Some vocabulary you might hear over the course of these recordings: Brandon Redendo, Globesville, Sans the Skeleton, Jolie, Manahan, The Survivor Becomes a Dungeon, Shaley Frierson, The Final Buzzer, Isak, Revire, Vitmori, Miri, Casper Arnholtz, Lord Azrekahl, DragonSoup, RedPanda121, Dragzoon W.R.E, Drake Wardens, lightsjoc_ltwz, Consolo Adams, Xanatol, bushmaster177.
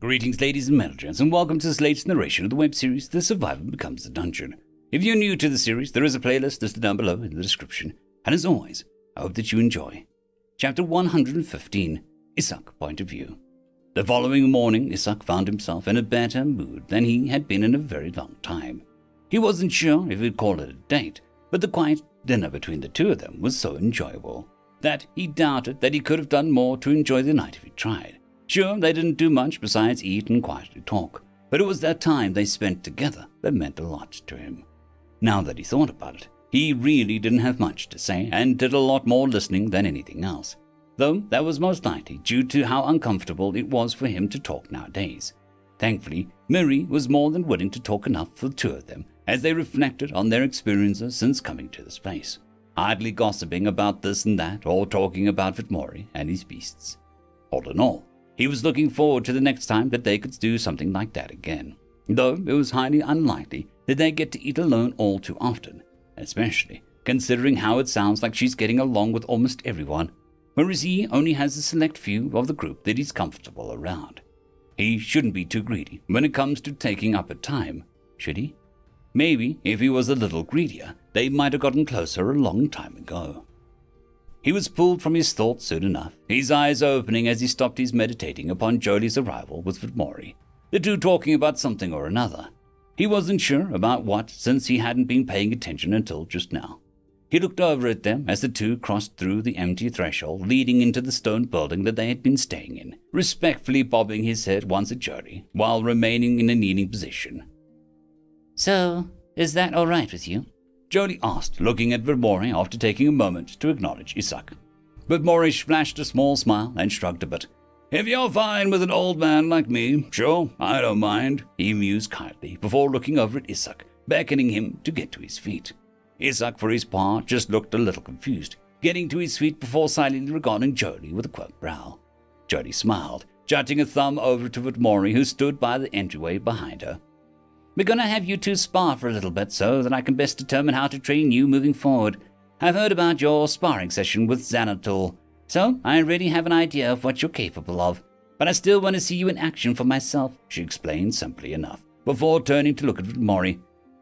Greetings, ladies and gentlemen, and welcome to this latest narration of the web series, The Survivor Becomes a Dungeon. If you're new to the series, there is a playlist listed down below in the description, and as always, I hope that you enjoy. Chapter 115, Isak Point of View. The following morning, Isak found himself in a better mood than he had been in a very long time. He wasn't sure if he'd call it a date, but the quiet dinner between the two of them was so enjoyable that he doubted that he could have done more to enjoy the night if he tried. Sure, they didn't do much besides eat and quietly talk, but it was that time they spent together that meant a lot to him. Now that he thought about it, he really didn't have much to say and did a lot more listening than anything else, though that was most likely due to how uncomfortable it was for him to talk nowadays. Thankfully, Miri was more than willing to talk enough for the two of them as they reflected on their experiences since coming to this place, idly gossiping about this and that or talking about Vitmori and his beasts. All in all, he was looking forward to the next time that they could do something like that again, though it was highly unlikely that they get to eat alone all too often, especially considering how it sounds like she's getting along with almost everyone, whereas he only has a select few of the group that he's comfortable around. He shouldn't be too greedy when it comes to taking up a time, should he? Maybe if he was a little greedier, they might have gotten closer a long time ago. He was pulled from his thoughts soon enough, his eyes opening as he stopped his meditating upon Jolie's arrival with Vitmori, the two talking about something or another. He wasn't sure about what, since he hadn't been paying attention until just now. He looked over at them as the two crossed through the empty threshold leading into the stone building that they had been staying in, respectfully bobbing his head once at Jolie while remaining in a kneeling position. "So, is that all right with you?" Jolie asked, looking at Vitmori after taking a moment to acknowledge Isak. Vitmori flashed a small smile and shrugged a bit. "If you're fine with an old man like me, sure, I don't mind," he mused kindly before looking over at Isak, beckoning him to get to his feet. Isak, for his part, just looked a little confused, getting to his feet before silently regarding Jolie with a quirked brow. Jolie smiled, jutting a thumb over to Vitmori, who stood by the entryway behind her. "We're going to have you two spar for a little bit so that I can best determine how to train you moving forward. I've heard about your sparring session with Xanatol, so I already have an idea of what you're capable of. But I still want to see you in action for myself," she explained simply enough, before turning to look at Vitmori.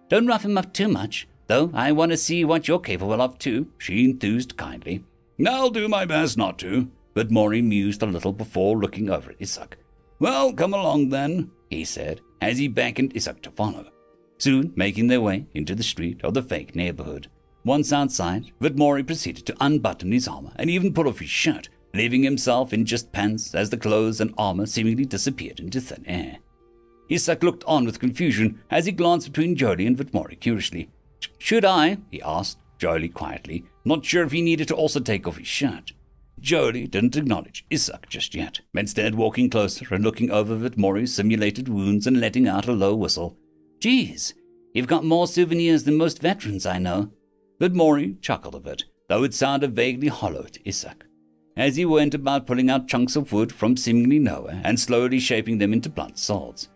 "Don't rough him up too much, though I want to see what you're capable of too," she enthused kindly. "I'll do my best not to," Vitmori mused a little before looking over at Isak. "Well, come along then," he said, as he beckoned Isak to follow, soon making their way into the street of the fake neighborhood. Once outside, Vitmori proceeded to unbutton his armor and even pull off his shirt, leaving himself in just pants as the clothes and armor seemingly disappeared into thin air. Isak looked on with confusion as he glanced between Jolie and Vitmori curiously. "Should I?" he asked Jolie quietly, not sure if he needed to also take off his shirt. Jolie didn't acknowledge Isak just yet, instead walking closer and looking over Vitmori's simulated wounds and letting out a low whistle. "Geez, you've got more souvenirs than most veterans I know." Vitmori chuckled a bit, though it sounded vaguely hollow to Isak, as he went about pulling out chunks of wood from seemingly nowhere and slowly shaping them into blunt swords.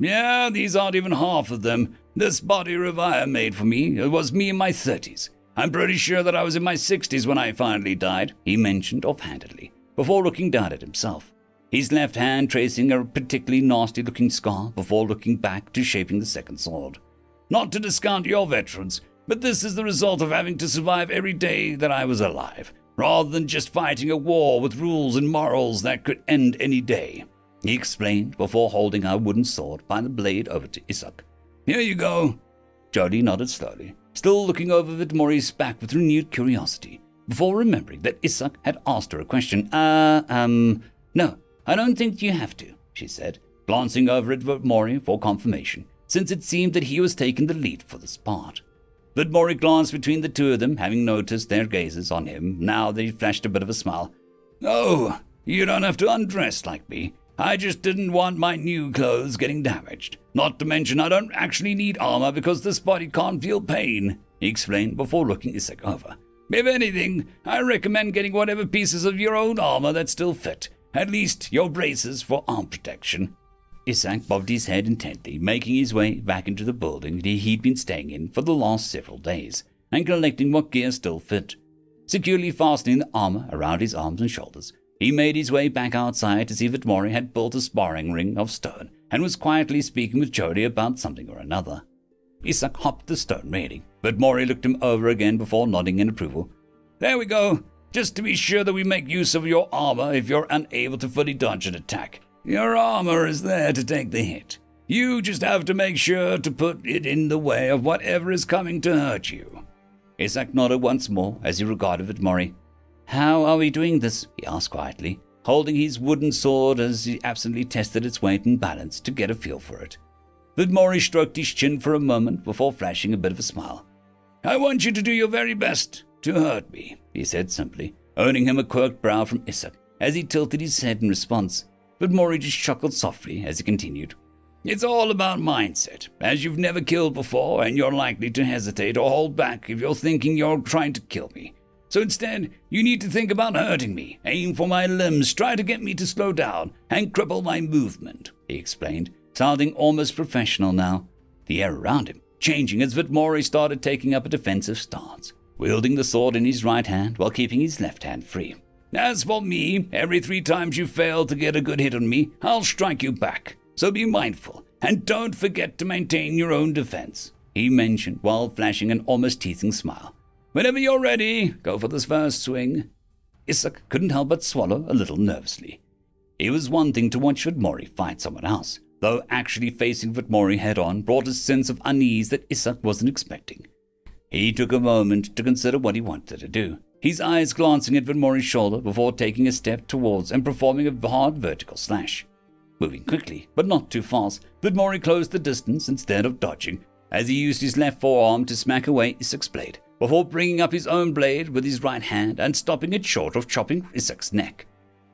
"Yeah, these aren't even half of them. This body Revire made for me, it was me in my 30s. I'm pretty sure that I was in my 60s when I finally died," he mentioned offhandedly, before looking down at himself, his left hand tracing a particularly nasty-looking scar before looking back to shaping the second sword. "Not to discount your veterans, but this is the result of having to survive every day that I was alive, rather than just fighting a war with rules and morals that could end any day," he explained before holding our wooden sword by the blade over to Isak. "Here you go." Jolie nodded slowly, still looking over Vitmori's back with renewed curiosity, before remembering that Isak had asked her a question. No, I don't think you have to," she said, glancing over at Vitmori for confirmation, since it seemed that he was taking the lead for this part. Vitmori glanced between the two of them, having noticed their gazes on him. Now they flashed a bit of a smile. "Oh, you don't have to undress like me. I just didn't want my new clothes getting damaged. Not to mention I don't actually need armor because this body can't feel pain," he explained before looking Isak over. "If anything, I recommend getting whatever pieces of your own armor that still fit, at least your braces for arm protection." Isak bobbed his head intently, making his way back into the building that he'd been staying in for the last several days, and collecting what gear still fit. Securely fastening the armor around his arms and shoulders, He made his way back outside to see that Vitmori had built a sparring ring of stone and was quietly speaking with Jolie about something or another. Isak hopped the stone railing, but Vitmori looked him over again before nodding in approval. There we go. Just to be sure that we make use of your armor if you're unable to fully dodge an attack. Your armor is there to take the hit. You just have to make sure to put it in the way of whatever is coming to hurt you. Isak nodded once more as he regarded Vitmori. How are we doing this? He asked quietly, holding his wooden sword as he absently tested its weight and balance to get a feel for it. Vitmori stroked his chin for a moment before flashing a bit of a smile. I want you to do your very best to hurt me, he said simply, earning him a quirked brow from Isak as he tilted his head in response. But Mori just chuckled softly as he continued. It's all about mindset, as you've never killed before and you're likely to hesitate or hold back if you're thinking you're trying to kill me. So instead, you need to think about hurting me, aim for my limbs, try to get me to slow down and cripple my movement, he explained, sounding almost professional now. The air around him changing as Vitmori started taking up a defensive stance, wielding the sword in his right hand while keeping his left hand free. As for me, every 3 times you fail to get a good hit on me, I'll strike you back. So be mindful, and don't forget to maintain your own defense, he mentioned while flashing an almost teasing smile. Whenever you're ready, go for this first swing. Isak couldn't help but swallow a little nervously. It was one thing to watch Vitmori fight someone else, though actually facing Vitmori head-on brought a sense of unease that Isak wasn't expecting. He took a moment to consider what he wanted to do, his eyes glancing at Vitmori's shoulder before taking a step towards and performing a hard vertical slash. Moving quickly, but not too fast, Vitmori closed the distance instead of dodging, as he used his left forearm to smack away Isak's blade, before bringing up his own blade with his right hand and stopping it short of chopping Isak's neck.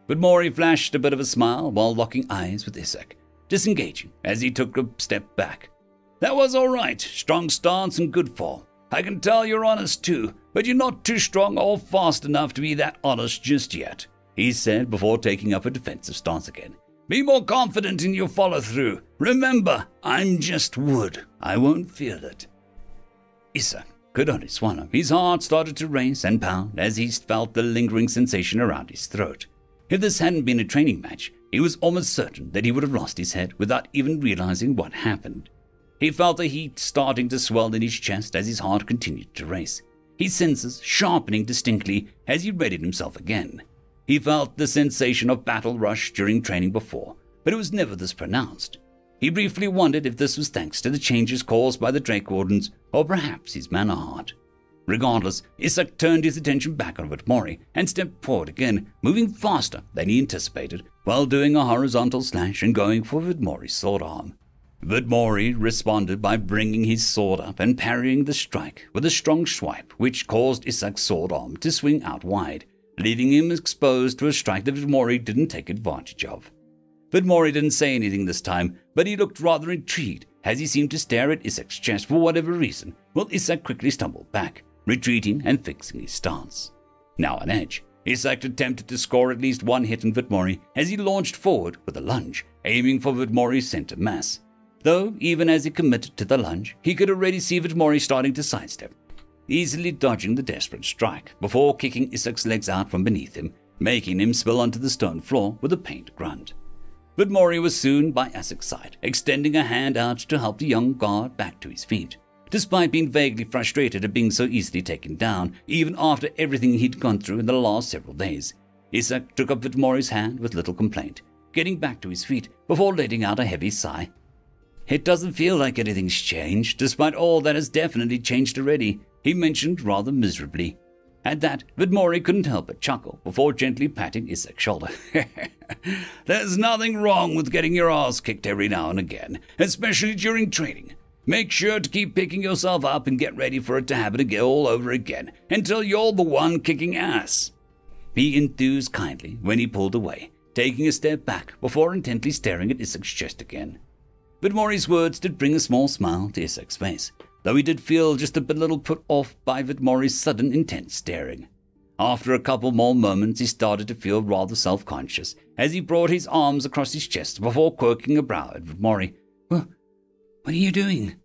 Vitmori flashed a bit of a smile while locking eyes with Isak, disengaging as he took a step back. That was all right, strong stance and good form. I can tell you're honest too, but you're not too strong or fast enough to be that honest just yet, he said before taking up a defensive stance again. Be more confident in your follow-through. Remember, I'm just wood. I won't feel it. Isak could only swallow. His heart started to race and pound as he felt the lingering sensation around his throat. If this hadn't been a training match, he was almost certain that he would have lost his head without even realizing what happened. He felt the heat starting to swell in his chest as his heart continued to race, his senses sharpening distinctly as he readied himself again. He felt the sensation of battle rush during training before, but it was never this pronounced. He briefly wondered if this was thanks to the changes caused by the Drake Wardens or perhaps his manor heart. Regardless, Isak turned his attention back on Vitmori and stepped forward again, moving faster than he anticipated while doing a horizontal slash and going for Vitmori's sword arm. Vitmori responded by bringing his sword up and parrying the strike with a strong swipe which caused Isak's sword arm to swing out wide, leaving him exposed to a strike that Vitmori didn't take advantage of. Vitmori didn't say anything this time, but he looked rather intrigued as he seemed to stare at Isak's chest for whatever reason, while Isak quickly stumbled back, retreating and fixing his stance. Now on edge, Isak attempted to score at least one hit on Vitmori as he launched forward with a lunge, aiming for Vitmori's center mass. Though, even as he committed to the lunge, he could already see Vitmori starting to sidestep, easily dodging the desperate strike before kicking Isak's legs out from beneath him, making him spill onto the stone floor with a pained grunt. Vitmori was soon by Isak's side, extending a hand out to help the young guard back to his feet. Despite being vaguely frustrated at being so easily taken down, even after everything he'd gone through in the last several days, Isak took up Vitmori's hand with little complaint, getting back to his feet before letting out a heavy sigh. It doesn't feel like anything's changed, despite all that has definitely changed already, he mentioned rather miserably. At that, Vitmori couldn't help but chuckle before gently patting Isak's shoulder. There's nothing wrong with getting your ass kicked every now and again, especially during training. Make sure to keep picking yourself up and get ready for it to happen again all over again until you're the one kicking ass. He enthused kindly when he pulled away, taking a step back before intently staring at Isak's chest again. Vitmori's words did bring a small smile to Isak's face, though he did feel just a little put off by Vitmori's sudden intense staring. After a couple more moments, he started to feel rather self-conscious as he brought his arms across his chest before quirking a brow at Vitmori. Well, what are you doing?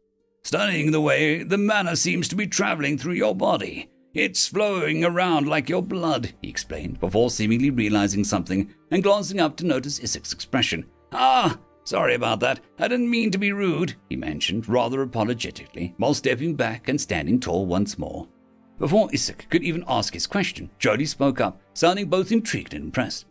Studying the way the mana seems to be traveling through your body. It's flowing around like your blood, he explained, before seemingly realizing something and glancing up to notice Isak's expression. Ah, sorry about that. I didn't mean to be rude, he mentioned, rather apologetically, while stepping back and standing tall once more. Before Isak could even ask his question, Jolie spoke up, sounding both intrigued and impressed.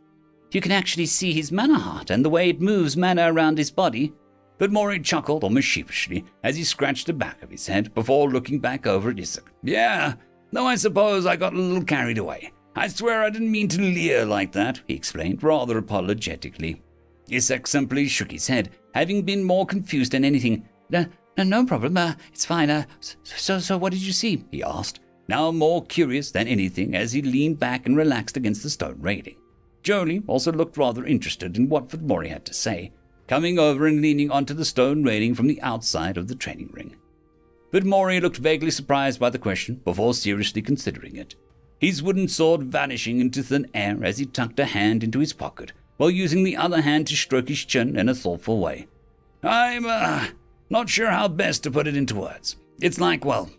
You can actually see his mana heart and the way it moves mana around his body. But Mori chuckled almost sheepishly as he scratched the back of his head before looking back over at Isak. Yeah, though I suppose I got a little carried away. I swear I didn't mean to leer like that, he explained, rather apologetically. Isak simply shook his head, having been more confused than anything. No problem, it's fine. So what did you see? He asked, now more curious than anything as he leaned back and relaxed against the stone railing. Jolie also looked rather interested in what Vitmori had to say, coming over and leaning onto the stone railing from the outside of the training ring. Vitmori looked vaguely surprised by the question before seriously considering it, his wooden sword vanishing into thin air as he tucked a hand into his pocket while using the other hand to stroke his chin in a thoughtful way. I'm not sure how best to put it into words. It's like, well,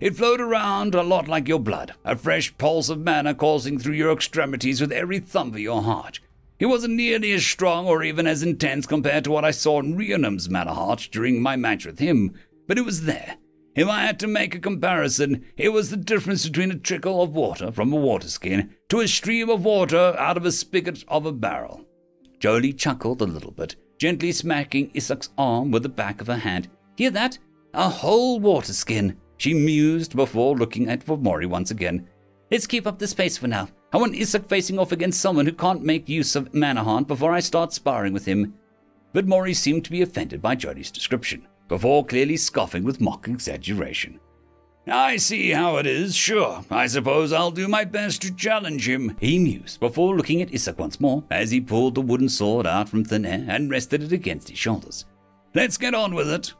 it flowed around a lot like your blood, a fresh pulse of mana coursing through your extremities with every thump of your heart. It wasn't nearly as strong or even as intense compared to what I saw in Rionum's mana heart during my match with him, but it was there. If I had to make a comparison, it was the difference between a trickle of water from a water skin to a stream of water out of a spigot of a barrel. Jolie chuckled a little bit, gently smacking Isak's arm with the back of her hand. Hear that? A whole water skin. She mused before looking at Vitmori once again. Let's keep up this pace for now. I want Isak facing off against someone who can't make use of Manahan before I start sparring with him. But Vitmori seemed to be offended by Jolie's description, before clearly scoffing with mock exaggeration. I see how it is, sure. I suppose I'll do my best to challenge him, he mused, before looking at Isak once more as he pulled the wooden sword out from thin air and rested it against his shoulders. Let's get on with it.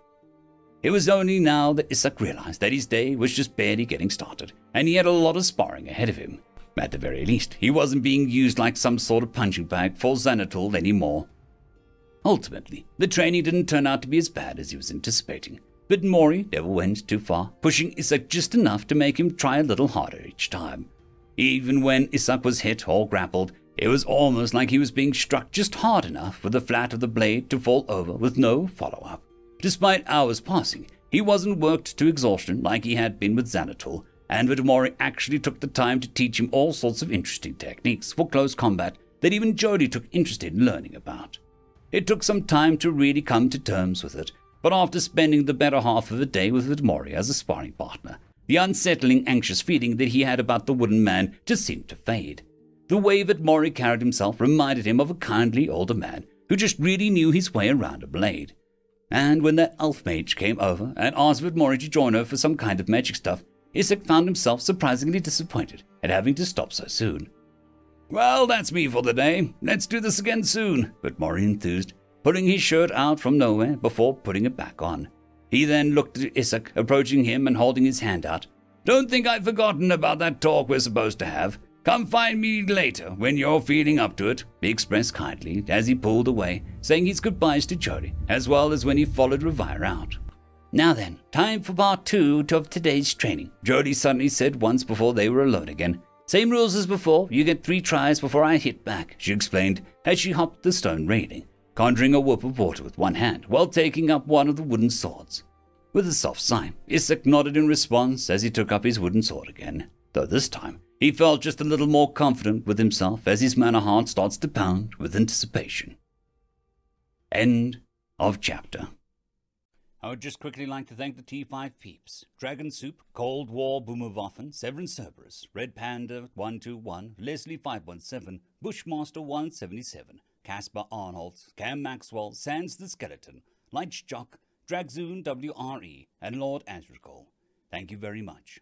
It was only now that Isak realized that his day was just barely getting started, and he had a lot of sparring ahead of him. At the very least, he wasn't being used like some sort of punching bag for Xanatol anymore. Ultimately, the training didn't turn out to be as bad as he was anticipating, but Mori never went too far, pushing Isak just enough to make him try a little harder each time. Even when Isak was hit or grappled, it was almost like he was being struck just hard enough with the flat of the blade to fall over with no follow-up. Despite hours passing, he wasn't worked to exhaustion like he had been with Xanatol, and Vitmori actually took the time to teach him all sorts of interesting techniques for close combat that even Jolie took interest in learning about. It took some time to really come to terms with it, but after spending the better half of a day with Vitmori as a sparring partner, the unsettling, anxious feeling that he had about the wooden man just seemed to fade. The way Vitmori carried himself reminded him of a kindly older man who just really knew his way around a blade. And when that elf mage came over and asked Vitmori to join her for some kind of magic stuff, Isak found himself surprisingly disappointed at having to stop so soon. Well, that's me for the day. Let's do this again soon, Vitmori enthused, pulling his shirt out from nowhere before putting it back on. He then looked at Isak, approaching him and holding his hand out. Don't think I've forgotten about that talk we're supposed to have. Come find me later when you're feeling up to it, he expressed kindly as he pulled away, saying his goodbyes to Jolie, as well as when he followed Revire out. Now then, time for part 2 of today's training, Jolie suddenly said once before they were alone again. Same rules as before, you get 3 tries before I hit back, she explained as she hopped the stone railing, conjuring a whoop of water with one hand while taking up one of the wooden swords. With a soft sigh, Isak nodded in response as he took up his wooden sword again, though this time he felt just a little more confident with himself as his mana heart starts to pound with anticipation. End of chapter. I would just quickly like to thank the T5 peeps: Dragon Soup, Cold War Boomerwaffen, Severance Cerberus, Red Panda 121, Leslie 517, Bushmaster 177, Caspar Arnold, Cam Maxwell, Sans the Skeleton, Lightjock, Dragzoon WRE, and Lord Azrakal. Thank you very much.